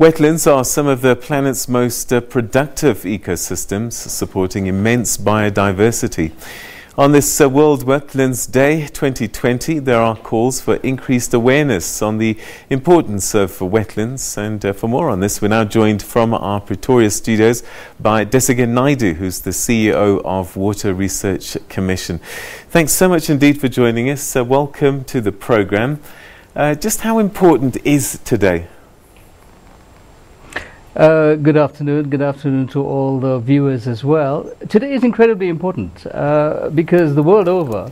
Wetlands are some of the planet's most productive ecosystems, supporting immense biodiversity. On this World Wetlands Day 2020, there are calls for increased awareness on the importance of wetlands. And for more on this, we're now joined from our Pretoria studios by Dhesigen Naidoo, who's the CEO of Water Research Commission. Thanks so much indeed for joining us. Welcome to the program. Just how important is today? Good afternoon to all the viewers as well. Today is incredibly important because the world over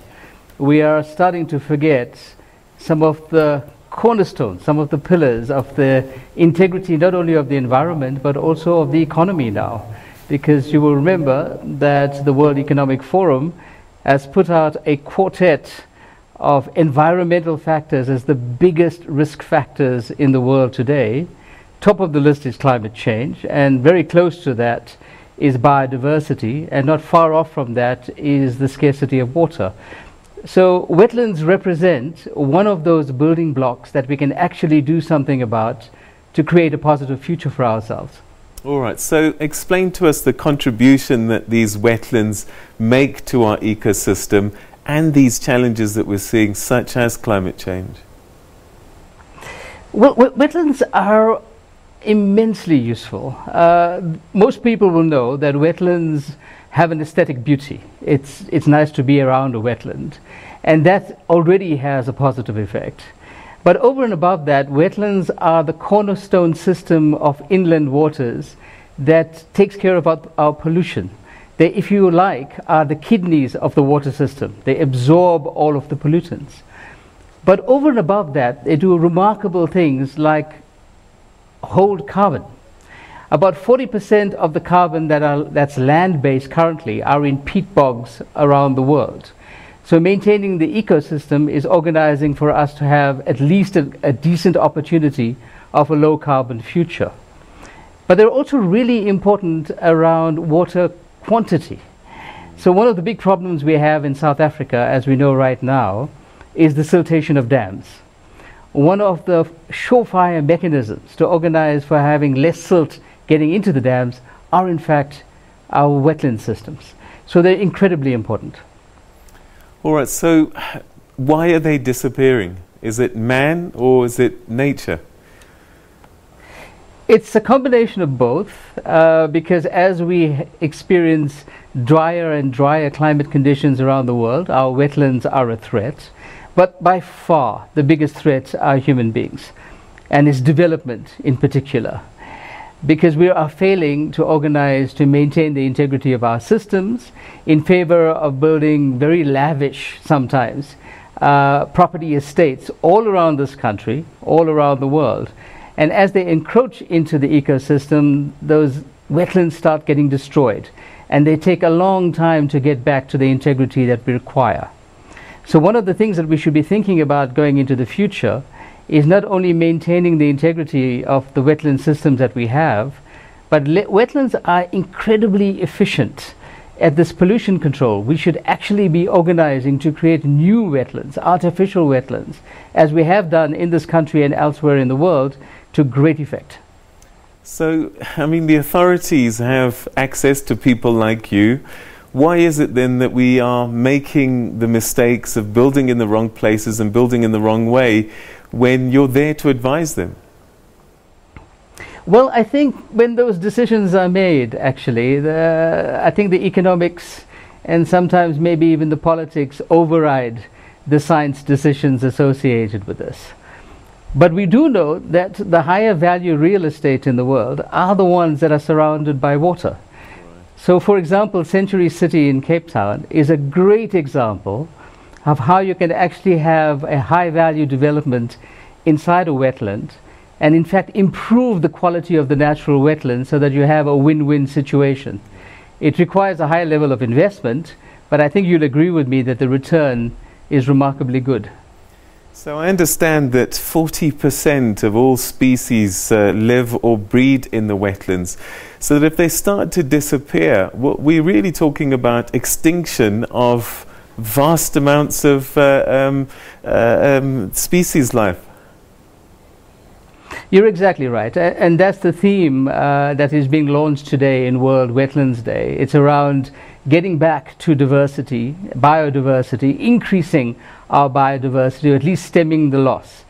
we are starting to forget some of the cornerstones, some of the pillars of the integrity not only of the environment but also of the economy now, because you will remember that the World Economic Forum has put out a quartet of environmental factors as the biggest risk factors in the world today. Top of the list is climate change, and very close to that is biodiversity, and not far off from that is the scarcity of water. So wetlands represent one of those building blocks that we can actually do something about to create a positive future for ourselves. All right, so explain to us the contribution that these wetlands make to our ecosystem and these challenges that we're seeing, such as climate change. Well, wetlands are immensely useful. Most people will know that wetlands have an aesthetic beauty. It's nice to be around a wetland, and that already has a positive effect. But over and above that, wetlands are the cornerstone system of inland waters that takes care of our pollution. They, if you like, are the kidneys of the water system. They absorb all of the pollutants. But over and above that, they do remarkable things like hold carbon. About 40% of the carbon that's land-based currently are in peat bogs around the world. So maintaining the ecosystem is organizing for us to have at least a decent opportunity of a low-carbon future. But they're also really important around water quantity. So one of the big problems we have in South Africa, as we know right now, is the siltation of dams. One of the surefire mechanisms to organize for having less silt getting into the dams are in fact our wetland systems. So they're incredibly important. All right, so why are they disappearing? Is it man or is it nature? It's a combination of both, because as we experience drier and drier climate conditions around the world, our wetlands are a threat. But by far the biggest threats are human beings, and its development in particular, because we are failing to organize to maintain the integrity of our systems in favor of building very lavish, sometimes, property estates all around this country, all around the world. And as they encroach into the ecosystem, those wetlands start getting destroyed, and they take a long time to get back to the integrity that we require. So one of the things that we should be thinking about going into the future is not only maintaining the integrity of the wetland systems that we have, but wetlands are incredibly efficient at this pollution control. We should actually be organizing to create new wetlands, artificial wetlands, as we have done in this country and elsewhere in the world to great effect. So, I mean, the authorities have access to people like you. Why is it then that we are making the mistakes of building in the wrong places and building in the wrong way when you're there to advise them? Well, I think when those decisions are made, actually, I think the economics and sometimes maybe even the politics override the science decisions associated with this. But we do know that the higher value real estate in the world are the ones that are surrounded by water. So, for example, Century City in Cape Town is a great example of how you can actually have a high-value development inside a wetland and, in fact, improve the quality of the natural wetland so that you have a win-win situation. It requires a high level of investment, but I think you'll agree with me that the return is remarkably good. So I understand that 40% of all species live or breed in the wetlands, so that if they start to disappear, we're really talking about extinction of vast amounts of species life. You're exactly right, and that's the theme that is being launched today in World Wetlands Day. It's around getting back to diversity, biodiversity, increasing our biodiversity, or at least stemming the loss.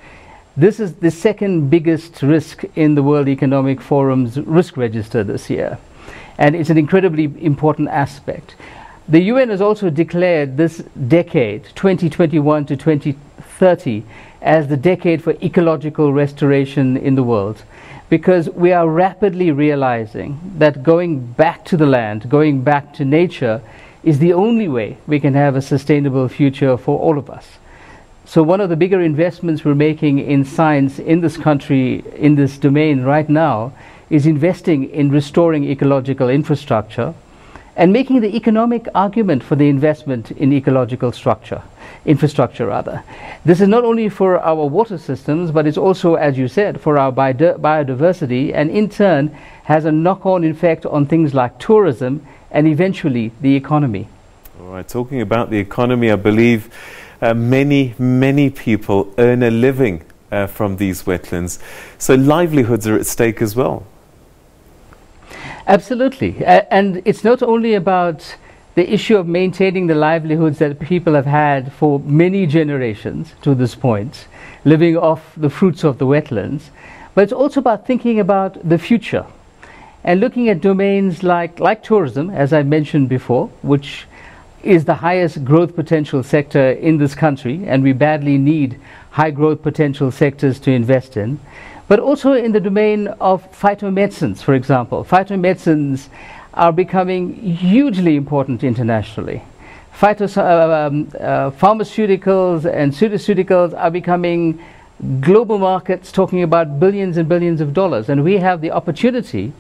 This is the second biggest risk in the World Economic Forum's risk register this year, and it's an incredibly important aspect. The UN has also declared this decade, 2021 to 2030, as the decade for ecological restoration in the world, because we are rapidly realizing that going back to the land, going back to nature, is the only way we can have a sustainable future for all of us. So one of the bigger investments we're making in science in this country, in this domain right now, is investing in restoring ecological infrastructure and making the economic argument for the investment in ecological infrastructure. This is not only for our water systems, but it's also, as you said, for our biodiversity, and in turn has a knock-on effect on things like tourism and eventually the economy. All right, talking about the economy, I believe many people earn a living from these wetlands, so livelihoods are at stake as well. Absolutely, and it's not only about the issue of maintaining the livelihoods that people have had for many generations to this point, living off the fruits of the wetlands, but it's also about thinking about the future and looking at domains like tourism, as I mentioned before, which is the highest growth potential sector in this country, and we badly need high growth potential sectors to invest in. But also in the domain of phytomedicines, for example. Phytomedicines are becoming hugely important internationally. Pharmaceuticals and pseudoceuticals are becoming global markets, talking about billions and billions of dollars. And we have the opportunity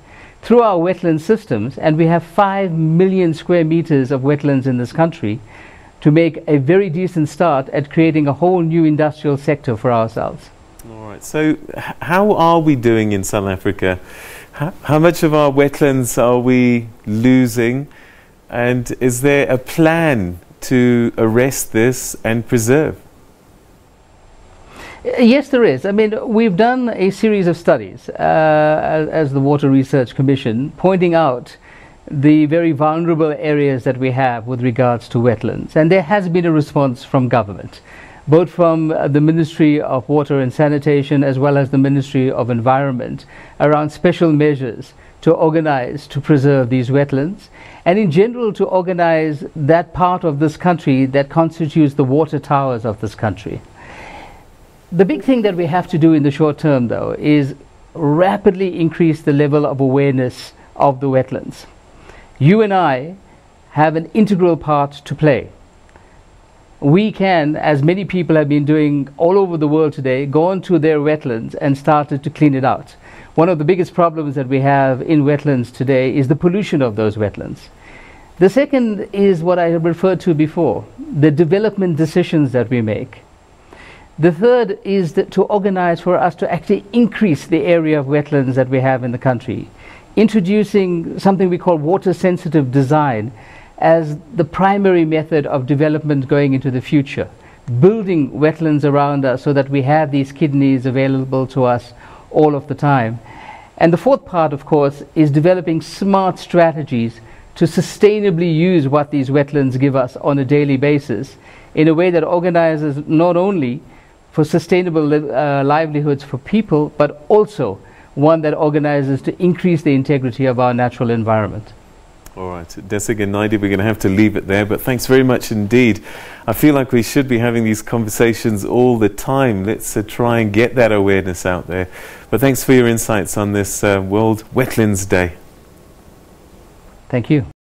through our wetland systems, and we have 5 million square meters of wetlands in this country, to make a very decent start at creating a whole new industrial sector for ourselves. All right, so how are we doing in South Africa? How much of our wetlands are we losing? And is there a plan to arrest this and preserve? Yes, there is. I mean, we've done a series of studies as the Water Research Commission, pointing out the very vulnerable areas that we have with regards to wetlands. And there has been a response from government, both from the Ministry of Water and Sanitation as well as the Ministry of Environment, around special measures to organize, to preserve these wetlands, and in general to organize that part of this country that constitutes the water towers of this country. The big thing that we have to do in the short term, though, is rapidly increase the level of awareness of the wetlands. You and I have an integral part to play. We can, as many people have been doing all over the world today, go onto their wetlands and started to clean it out. One of the biggest problems that we have in wetlands today is the pollution of those wetlands. The second is what I referred to before, the development decisions that we make. The third is that to organize for us to actually increase the area of wetlands that we have in the country, introducing something we call water sensitive design as the primary method of development going into the future, building wetlands around us so that we have these kidneys available to us all of the time. And the fourth part, of course, is developing smart strategies to sustainably use what these wetlands give us on a daily basis in a way that organizes not only for sustainable livelihoods for people, but also one that organizes to increase the integrity of our natural environment. All right, Dhesigen Naidoo, we're going to have to leave it there, but thanks very much indeed. I feel like we should be having these conversations all the time. Let's try and get that awareness out there. But thanks for your insights on this World Wetlands Day. Thank you.